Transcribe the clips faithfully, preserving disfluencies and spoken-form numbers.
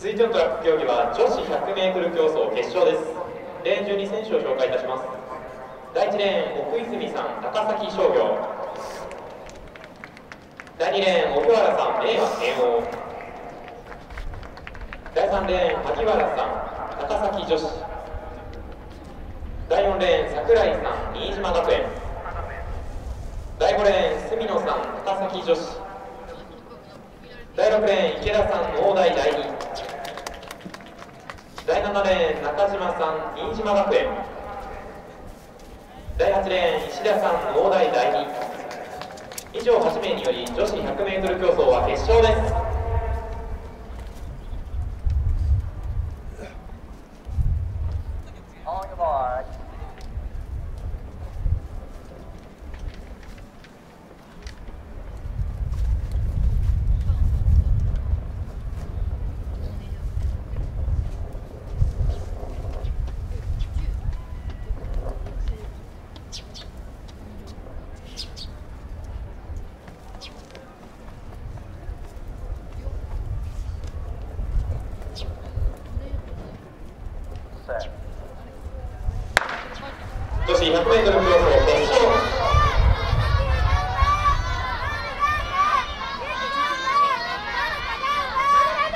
水上トラック競技は女子 ひゃくメートル 競争決勝です。レーン順に選手を紹介いたします。だいいちレーン、奥泉さん、高崎商業。だいにレーン、奥原さん、令和慶応。だいさんレーン、萩原さん、高崎女子。だいよんレーン、櫻井さん、新島学園。だいごレーン、住野さん、高崎女子。だいろくレーン、池田さん、農大第二。だいななレーン、中島さん、新島学園。だいはちレーン、石田さん、農大第二。以上はち名により女子 ひゃくメートル 競争は決勝です。女子 ひゃくメートル 競争決勝。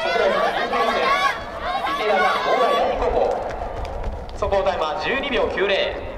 櫻井さん、池田さん、大台第二高校。速報タイマーじゅうにびょうきゅうれい。